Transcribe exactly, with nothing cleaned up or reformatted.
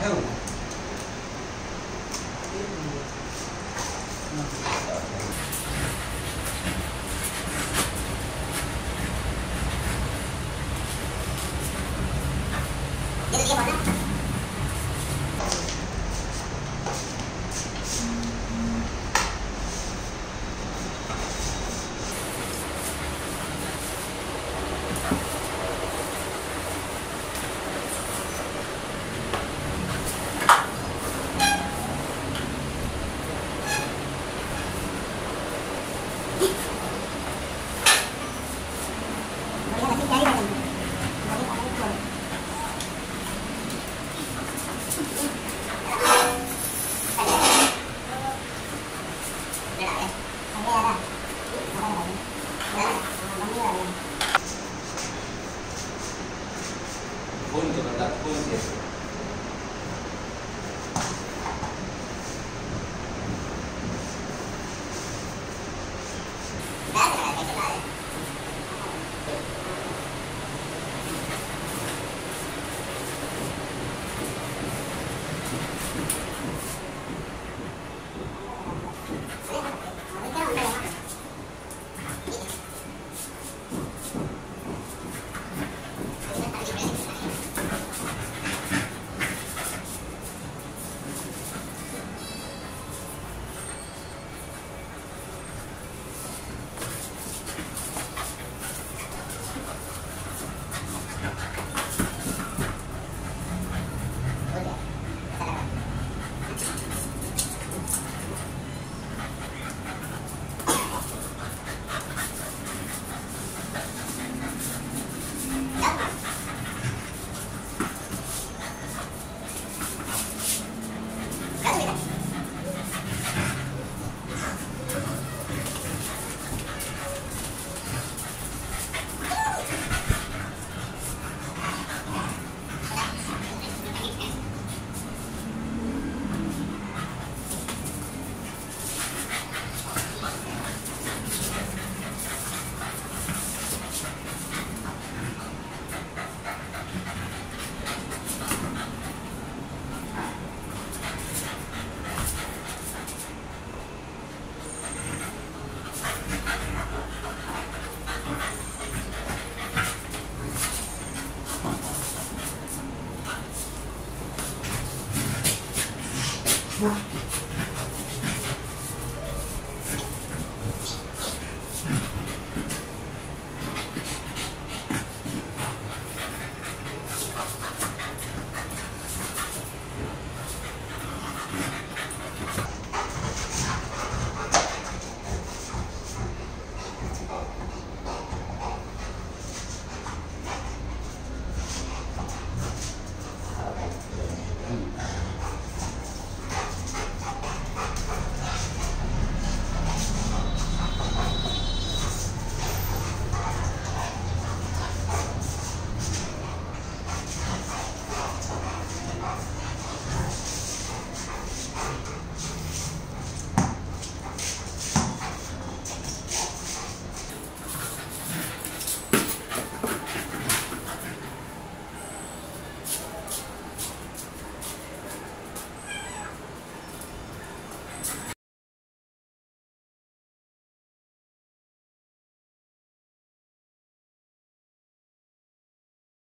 L。你的电话呢？